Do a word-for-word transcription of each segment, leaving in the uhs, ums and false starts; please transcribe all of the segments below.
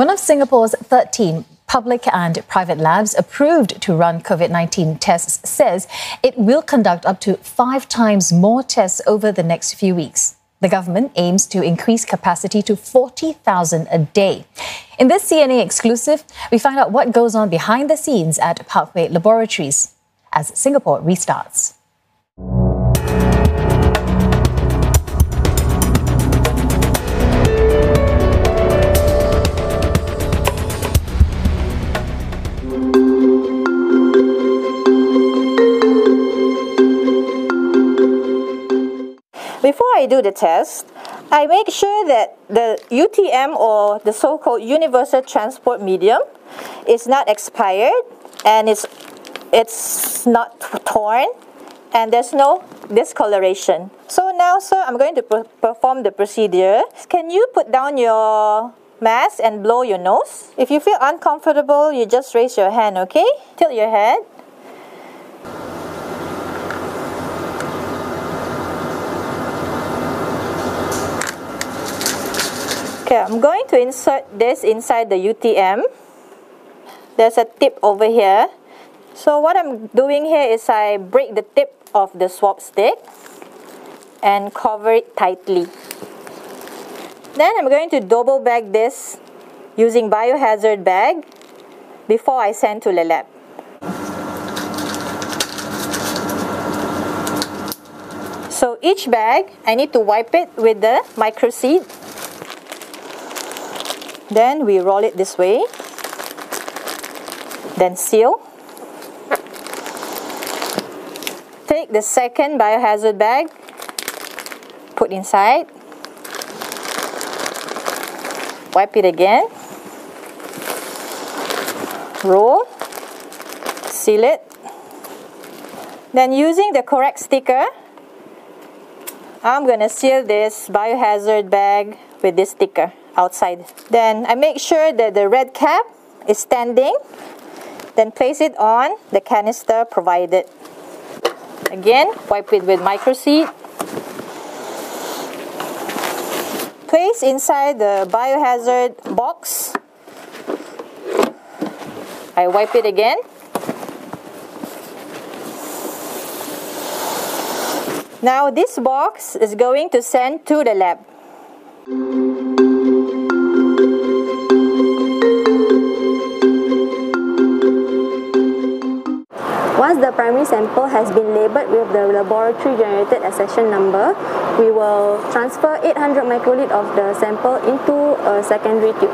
One of Singapore's thirteen public and private labs approved to run COVID nineteen tests says it will conduct up to five times more tests over the next few weeks. The government aims to increase capacity to forty thousand a day. In this C N A exclusive, we find out what goes on behind the scenes at Parkway Laboratories as Singapore restarts. Before I do the test, I make sure that the U T M, or the so-called universal transport medium, is not expired and it's, it's not torn and there's no discoloration. So now, sir, I'm going to per perform the procedure. Can you put down your mask and blow your nose? If you feel uncomfortable, you just raise your hand, okay? Tilt your head. Okay, I'm going to insert this inside the U T M. There's a tip over here. So what I'm doing here is I break the tip of the swab stick and cover it tightly. Then I'm going to double bag this using biohazard bag before I send to the lab. So each bag, I need to wipe it with the microseed. Then we roll it this way, then seal. Take the second biohazard bag, put inside, wipe it again, roll, seal it. Then using the correct sticker, I'm gonna seal this biohazard bag with this sticker outside. Then I make sure that the red cap is standing, then place it on the canister provided. Again, wipe it with microseed. Place inside the biohazard box. I wipe it again. Now this box is going to send to the lab. Once the primary sample has been labelled with the laboratory-generated accession number, we will transfer eight hundred microliters of the sample into a secondary tube.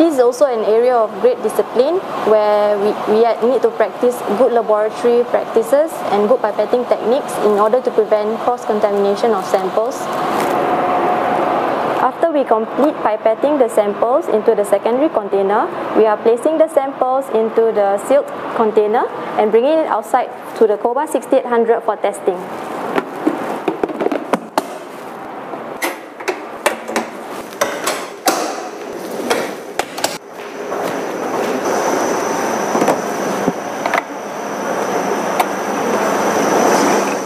This is also an area of great discipline where we, we need to practice good laboratory practices and good pipetting techniques in order to prevent cross-contamination of samples. After we complete pipetting the samples into the secondary container, we are placing the samples into the sealed container and bringing it outside to the Cobas sixty-eight hundred for testing.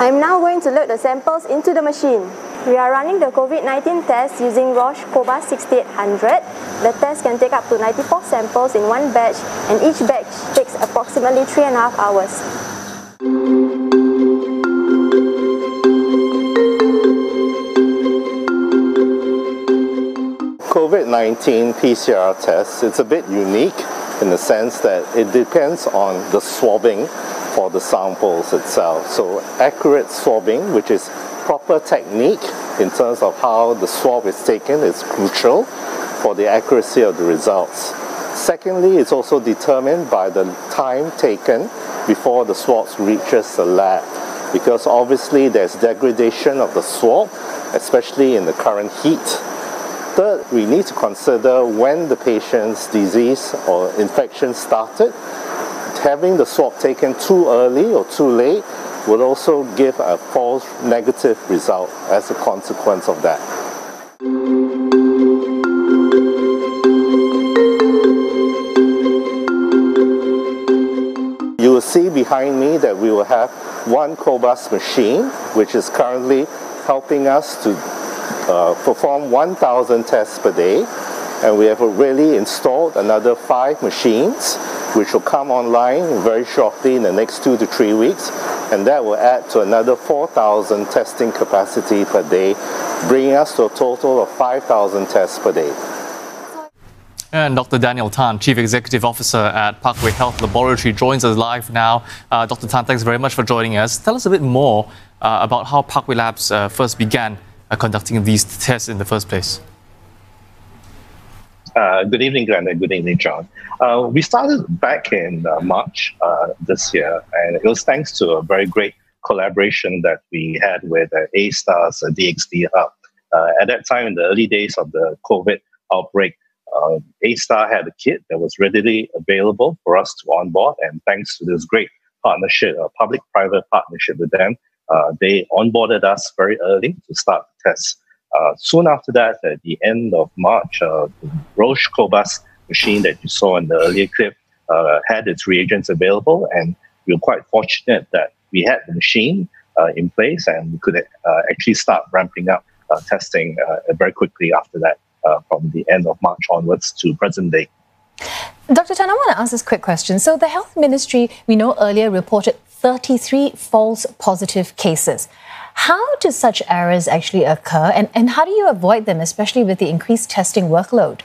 I'm now going to load the samples into the machine. We are running the COVID nineteen test using Roche Cobas sixty-eight hundred. The test can take up to ninety-four samples in one batch, and each batch takes approximately three and a half hours. COVID nineteen P C R test, it's a bit unique in the sense that it depends on the swabbing for the samples itself. So accurate swabbing, which is proper technique in terms of how the swab is taken, is crucial for the accuracy of the results. Secondly, it's also determined by the time taken before the swab reaches the lab, because obviously there's degradation of the swab, especially in the current heat. Third, we need to consider when the patient's disease or infection started. Having the swab taken too early or too late will also give a false negative result as a consequence of that. You will see behind me that we will have one Cobas machine, which is currently helping us to uh, perform one thousand tests per day. and we have already installed another five machines which will come online very shortly in the next two to three weeks, and that will add to another four thousand testing capacity per day, bringing us to a total of five thousand tests per day. And Doctor Daniel Tan, Chief Executive Officer at Parkway Health Laboratory, joins us live now. Uh, Doctor Tan, thanks very much for joining us. Tell us a bit more uh, about how Parkway Labs uh, first began uh, conducting these tests in the first place. Uh, good evening, Grant, and good evening, John. Uh, we started back in uh, March uh, this year, and it was thanks to a very great collaboration that we had with uh, A*STAR's uh, D X D Hub. Uh, at that time, in the early days of the COVID outbreak, uh, A*STAR had a kit that was readily available for us to onboard, and thanks to this great partnership, a uh, public-private partnership with them, uh, they onboarded us very early to start the tests. Uh, soon after that, at the end of March, uh, the Roche Cobas machine that you saw in the earlier clip uh, had its reagents available, and we were quite fortunate that we had the machine uh, in place, and we could uh, actually start ramping up uh, testing uh, very quickly after that, uh, from the end of March onwards to present day. Doctor Tan, I want to ask this quick question. So the Health Ministry, we know earlier, reported thirty-three false positive cases. How do such errors actually occur, and, and how do you avoid them, especially with the increased testing workload?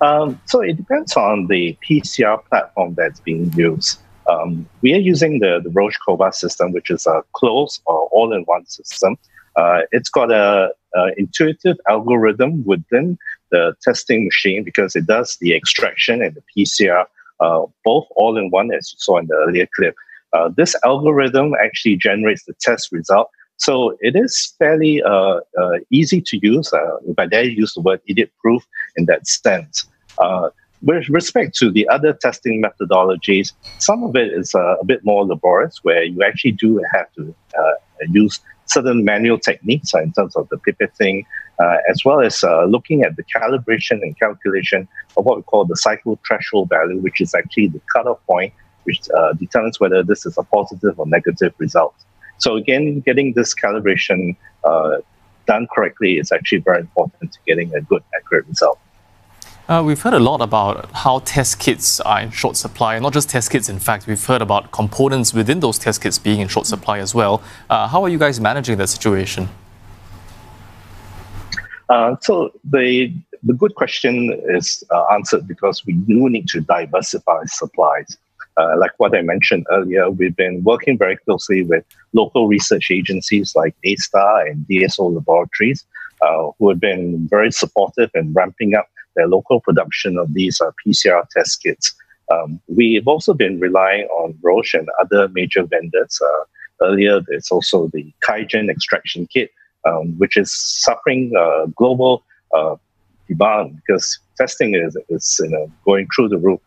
Um, so it depends on the P C R platform that's being used. Um, we are using the, the Roche Cobas system, which is a closed or all-in-one system. Uh, it's got an intuitive algorithm within the testing machine because it does the extraction and the P C R, uh, both all-in-one, as you saw in the earlier clip. Uh, this algorithm actually generates the test result, so it is fairly uh, uh, easy to use. Uh, if I dare use the word idiot-proof in that sense. Uh, with respect to the other testing methodologies, some of it is uh, a bit more laborious, where you actually do have to uh, use certain manual techniques uh, in terms of the pipetting, uh, as well as uh, looking at the calibration and calculation of what we call the cycle threshold value, which is actually the cutoff point, which uh, determines whether this is a positive or negative result. So again, getting this calibration uh, done correctly is actually very important to getting a good, accurate result. Uh, we've heard a lot about how test kits are in short supply, and not just test kits, in fact. We've heard about components within those test kits being in short supply as well. Uh, how are you guys managing that situation? Uh, so the, the good question is uh, answered because we do need to diversify supplies. Uh, like what I mentioned earlier, we've been working very closely with local research agencies like A*STAR and D S O Laboratories, uh, who have been very supportive in ramping up their local production of these uh, P C R test kits. Um, we've also been relying on Roche and other major vendors. Uh, earlier, there's also the Qiagen extraction kit, um, which is suffering uh, global uh, demand because testing is, is you know, going through the roof.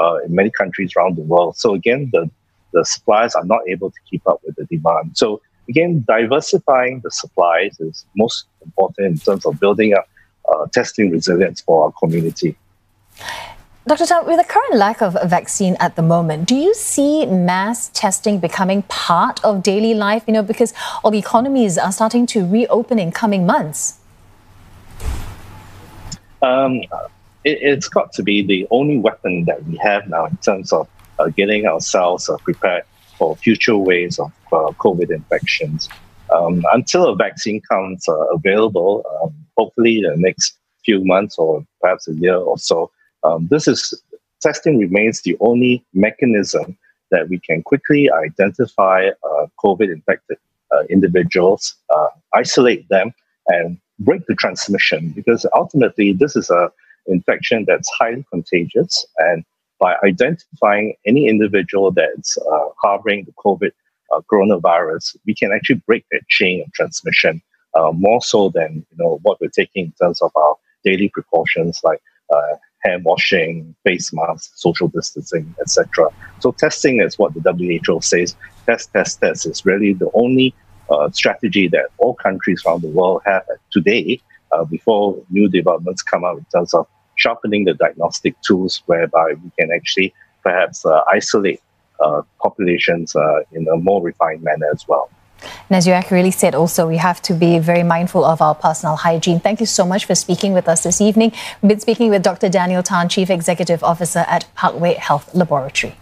Uh, in many countries around the world. So again, the, the suppliers are not able to keep up with the demand. So again, diversifying the supplies is most important in terms of building up uh, testing resilience for our community. Doctor Tan, with the current lack of a vaccine at the moment, do you see mass testing becoming part of daily life? You know, because all the economies are starting to reopen in coming months. Um, It's got to be the only weapon that we have now in terms of uh, getting ourselves uh, prepared for future waves of uh, COVID infections. Um, until a vaccine comes uh, available, um, hopefully in the next few months or perhaps a year or so, um, this is testing remains the only mechanism that we can quickly identify uh, COVID-infected uh, individuals, uh, isolate them, and break the transmission. Because ultimately, this is a infection that's highly contagious, and by identifying any individual that's uh, harboring the COVID uh, coronavirus, we can actually break that chain of transmission uh, more so than you know what we're taking in terms of our daily precautions like uh, hand washing, face masks, social distancing, et cetera. So testing is what the W H O says. Test, test, test is really the only uh, strategy that all countries around the world have today uh, before new developments come out in terms of sharpening the diagnostic tools whereby we can actually perhaps uh, isolate uh, populations uh, in a more refined manner as well. And as you accurately said also, we have to be very mindful of our personal hygiene. Thank you so much for speaking with us this evening. We've been speaking with Doctor Daniel Tan, Chief Executive Officer at ParkwayHealth Laboratory.